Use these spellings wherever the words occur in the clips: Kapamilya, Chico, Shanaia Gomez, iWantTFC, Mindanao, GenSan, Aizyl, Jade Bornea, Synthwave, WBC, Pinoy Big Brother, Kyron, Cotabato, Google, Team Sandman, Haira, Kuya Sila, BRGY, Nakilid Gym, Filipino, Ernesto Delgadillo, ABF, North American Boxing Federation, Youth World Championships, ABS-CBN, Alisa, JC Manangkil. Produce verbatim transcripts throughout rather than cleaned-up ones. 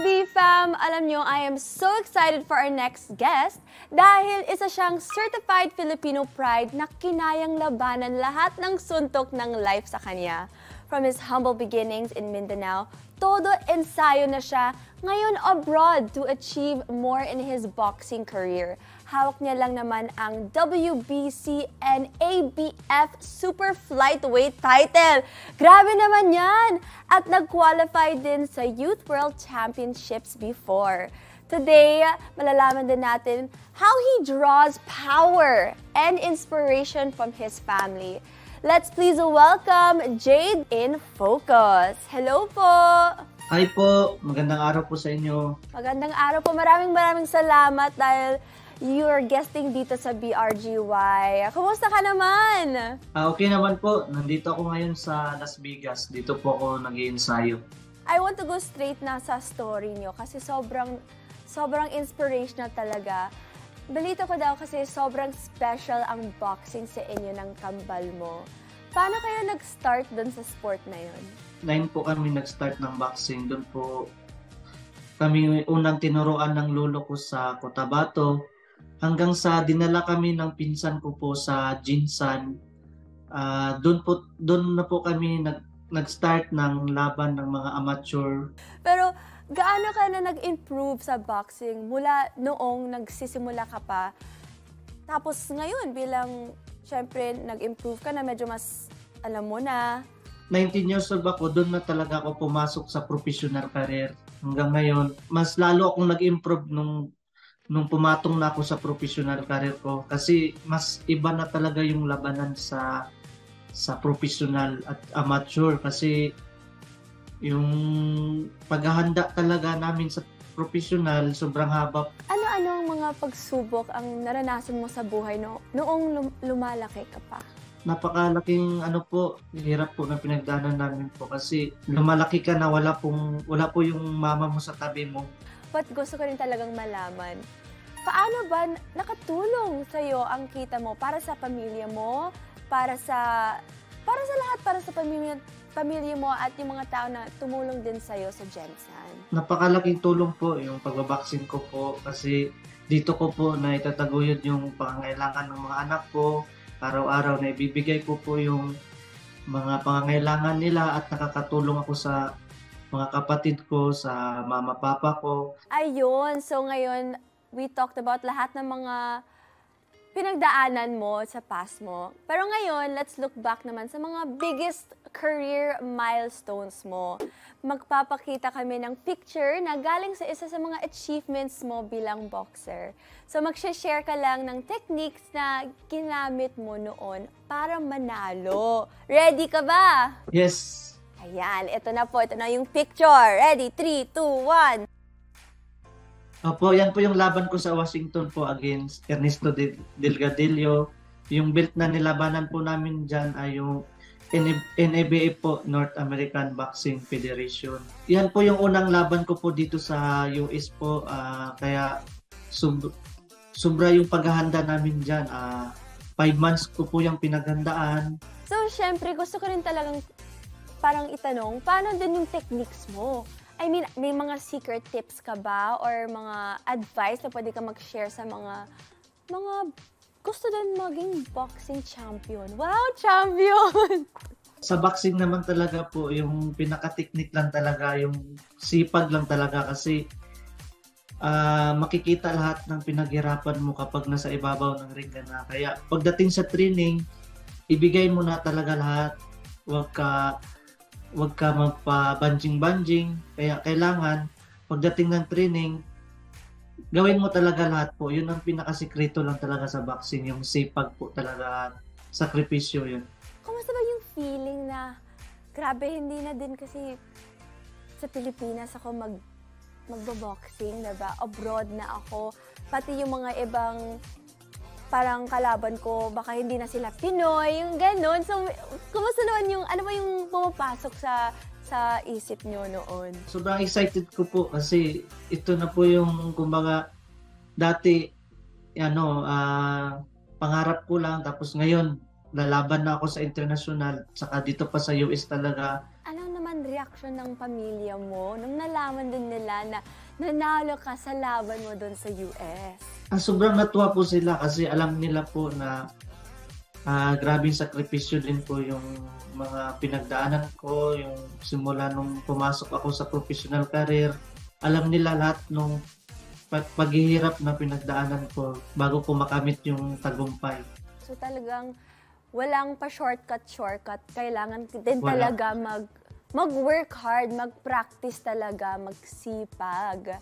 B fam, alam nyo, I am so excited for our next guest dahil isa siyang certified Filipino pride na kinayang labanan lahat ng suntok ng life sa kanya. From his humble beginnings in Mindanao, todo ensayo na siya ngayon abroad to achieve more in his boxing career. Hawak niya lang naman ang W B C and A B F Super Flyweight title. Grabe naman yan! At nag-qualify din sa Youth World Championships before. Today, malalaman din natin how he draws power and inspiration from his family. Let's please welcome Jade in Focus. Hello po! Hi po! Magandang araw po sa inyo. Magandang araw po. Maraming maraming salamat dahil you're guesting dito sa B R G Y. Kumusta ka naman? Ah, okay naman po. Nandito ako ngayon sa Las Vegas. Dito po ako nag-i-ensayo. I want to go straight na sa story nyo kasi sobrang, sobrang inspirational talaga. Balita ko daw kasi sobrang special ang boxing sa inyo ng kambal mo. Paano kayo nag-start dun sa sport na yun? Nine po kami nag-start ng boxing. Dun po kami unang tinuruan ng lolo ko sa Cotabato. Hanggang sa dinala kami ng pinsan ko po sa GenSan. Uh, doon po doon na po kami nag nag-start ng laban ng mga amateur. Pero gaano ka na nag-improve sa boxing mula noong nagsisimula ka pa? Tapos ngayon bilang syempre nag-improve ka na medyo mas alam mo na. nineteen years old ako, doon na talaga ako pumasok sa professional career. Hanggang ngayon, mas lalo akong nag-improve nung nung pumatong na ako sa professional career ko kasi mas iba na talaga yung labanan sa sa professional at amateur kasi yung paghahanda talaga namin sa professional sobrang haba. Ano-ano ang mga pagsubok ang naranasan mo sa buhay no, noong lumalaki ka pa? Napakalaking ano po, hirap po na pinagdaanan namin po kasi lumalaki ka na wala pong wala po yung mama mo sa tabi mo. But gusto ko rin talagang malaman, paano ba nakatulong sa'yo ang kita mo para sa pamilya mo, para sa, para sa lahat, para sa pamilya, pamilya mo at yung mga tao na tumulong din sa'yo sa GenSan? Napakalaking tulong po yung pagbabaksin ko po kasi dito ko po na itataguyod yung pangangailangan ng mga anak ko. Araw-araw na ibibigay ko po yung mga pangangailangan nila at nakakatulong ako sa mga kapatid ko, sa mama, papa ko. Ayun, so ngayon, we talked about lahat ng mga pinagdaanan mo sa past mo. Pero ngayon, let's look back naman sa mga biggest career milestones mo. Magpapakita kami ng picture na galing sa isa sa mga achievements mo bilang boxer. So mag-share ka lang ng techniques na ginamit mo noon para manalo. Ready ka ba? Yes! Ayan, ito na po. Ito na yung picture. Ready? three, two, one. Opo, yan po yung laban ko sa Washington po against Ernesto Delgadillo. Yung belt na nilabanan po namin dyan ay yung N A B F po, North American Boxing Federation. Yan po yung unang laban ko po dito sa U S po. Uh, kaya sub sobra yung paghahanda namin dyan. Uh, five months ko po yung pinaghandaan. So, syempre, gusto ko rin talagang parang itanong, paano din yung techniques mo? I mean, may mga secret tips ka ba or mga advice na pwede ka mag-share sa mga mga gusto din maging boxing champion? Wow, champion! Sa boxing naman talaga po, yung pinaka-technique lang talaga, yung sipag lang talaga kasi uh, makikita lahat ng pinaghirapan mo kapag nasa ibabaw ng ring na. Kaya pagdating sa training, ibigay mo na talaga lahat. Huwag ka Huwag ka magpa-banjing-banjing. Kaya kailangan, pagdating ng training, gawin mo talaga lahat po. Yun ang pinakasikreto lang talaga sa boxing. Yung sipag po talaga, sakripisyo yun. Kumusta ba yung feeling na, grabe, hindi na din kasi sa Pilipinas ako mag, magbo-boxing, diba? Abroad na ako. Pati yung mga ibang parang kalaban ko, baka hindi na sila Pinoy, yung ganun. So, kumusta naman yung, ano ba yung pumapasok sa, sa isip nyo noon? Sobrang excited ko po kasi ito na po yung, kumbaga, dati, ano, uh, pangarap ko lang, tapos ngayon, lalaban na ako sa international, saka dito pa sa U S talaga. Ano naman ang reaction ng pamilya mo nung nalaman din nila na nanalo ka sa laban mo doon sa U S? Ah, sobrang natuwa po sila kasi alam nila po na ah, grabing sakripisyo din po yung mga pinagdaanan ko, yung simula nung pumasok ako sa professional career. Alam nila lahat nung paghihirap na pinagdaanan ko bago ko makamit yung tagumpay. So talagang walang pa shortcut shortcut. Kailangan din Wala. talaga mag mag-work hard, mag-practice talaga, magsipag.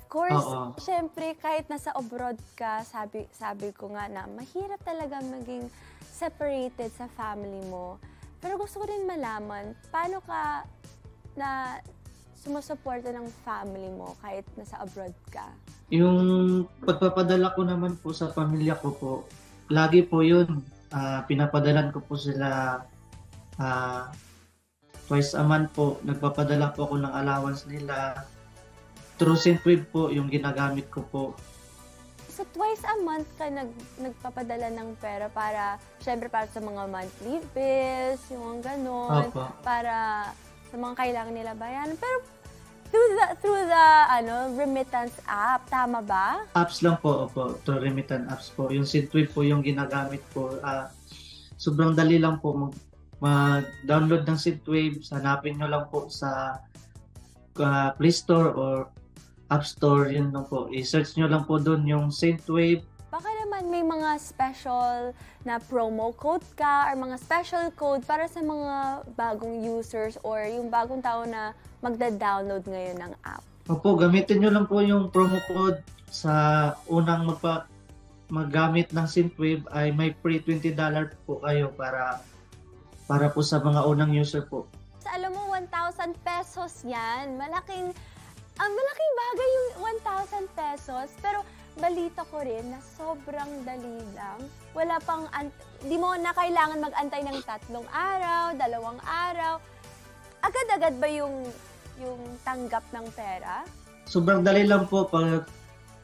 Of course, Oo. syempre kahit nasa abroad ka, sabi sabi ko nga na mahirap talaga maging separated sa family mo. Pero gusto ko rin malaman paano ka na sumusuporta ng family mo kahit nasa abroad ka? Yung pagpapadala ko naman po sa pamilya ko po, lagi po yun, uh, pinapadalan ko po sila uh, twice a month po, nagpapadala po ako ng allowance nila. Through Synthwave po yung ginagamit ko po. So twice a month ka nag, nagpapadala ng pera para, syempre para sa mga monthly bills, yung gano'n, para sa mga kailangan nila bayan. Pero through the, through the ano, remittance app, tama ba? Apps lang po, opo. Through remittance apps po. Yung Synthwave po yung ginagamit po. Uh, sobrang dali lang po mag-download mag ng Synthwave. Hanapin nyo lang po sa uh, Play Store or App Store. Yun lang po. I-search nyo lang po doon yung Synthwave. Baka naman may mga special na promo code ka or mga special code para sa mga bagong users or yung bagong tao na magda-download ngayon ng app. Opo, gamitin nyo lang po yung promo code sa unang magpa maggamit ng Synthwave ay may free twenty dollars po kayo para para po sa mga unang user po. Sa alam mo, one thousand pesos yan. Malaking, ah, malaking bagay yung one thousand pesos pero balita ko rin na sobrang dali lang. Wala pang, di mo na kailangan mag-antay ng tatlong araw, dalawang araw. Agad-agad ba yung, yung tanggap ng pera? Sobrang dali lang po. Pag,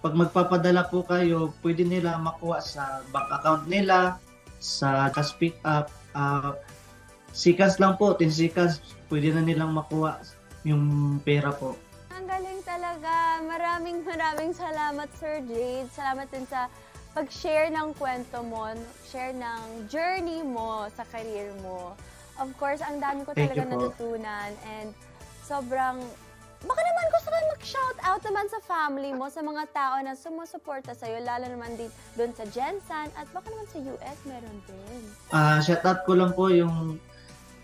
pag magpapadala po kayo, pwede nila makuha sa bank account nila, sa cash pick up. Uh, sikas lang po, ten sikas, pwede na nilang makuha yung pera po. Ang galing talaga. Maraming maraming salamat, Sir Jade. Salamat din sa pag-share ng kwento mo, share ng journey mo sa career mo. Of course, ang dami ko talaga natutunan and sobrang... Baka naman gusto ka mag-shoutout naman sa family mo, sa mga tao na sumusuporta sa'yo, lalo naman din doon sa GenSan at baka naman sa U S meron din. Uh, shoutout ko lang po yung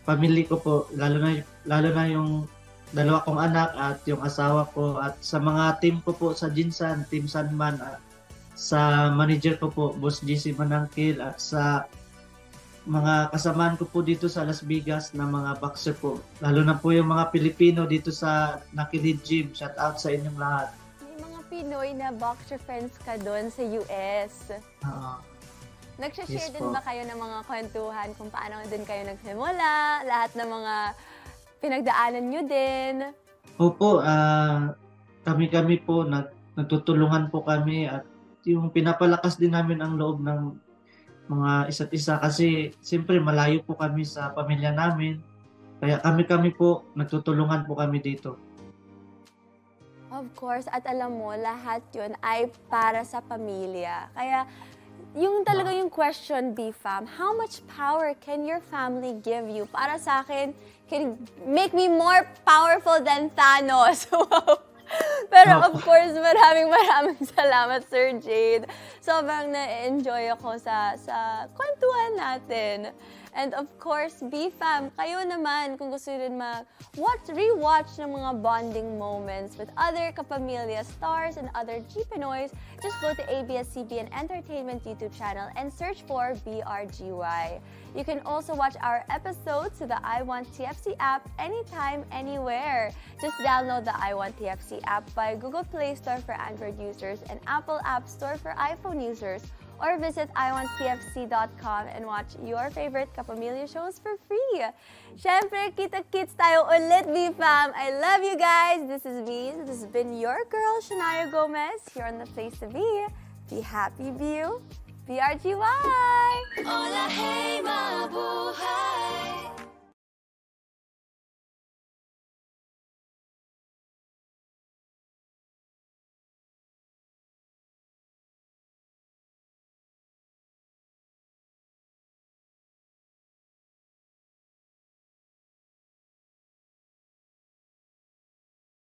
family ko po, lalo na, lalo na yung... dalawa kong anak at yung asawa ko at sa mga team ko po sa GenSan, Team Sandman, at sa manager ko po, Boss J C Manangkil at sa mga kasamaan ko po dito sa Las Vegas na mga boxer po. Lalo na po yung mga Pilipino dito sa Nakilid Gym. Shout out sa inyong lahat. May mga Pinoy na boxer friends ka doon sa U S. Uh, Nagsashare yes din po ba kayo ng mga kwentuhan kung paano din kayo nagsimula? Lahat ng mga pinagdaanan nyo din. Opo, kami-kami uh, po, nag, nagtutulungan po kami at yung pinapalakas din namin ang loob ng mga isa't isa kasi siyempre malayo po kami sa pamilya namin. Kaya kami-kami po, nagtutulungan po kami dito. Of course, at alam mo, lahat yun ay para sa pamilya. Kaya yung talaga yung question, B F A M, how much power can your family give you? Para sa akin, can make me more powerful than Thanos. Pero of course, maraming maraming salamat, Sir Jade. Sobrang na-enjoy ako sa, sa kwentuhan natin. And of course, B F A M, kayo naman kung gusto rin mag-watch, rewatch ng mga bonding moments with other Kapamilya stars and other G Pinoys, just go to A B S C B N Entertainment YouTube channel and search for B R G Y. You can also watch our episodes to the I Want T F C app anytime, anywhere. Just download the I Want T F C app by Google Play Store for Android users and Apple App Store for iPhone users. Or visit I Want T F C dot com and watch your favorite Kapamilya shows for free. Siyempre, kita-kits tayo ulit, B F A M. I love you guys. This is me. This has been your girl, Shanaia Gomez, here on The Place to Be. Be happy, View. B R G Y! Hola, hey, my boy.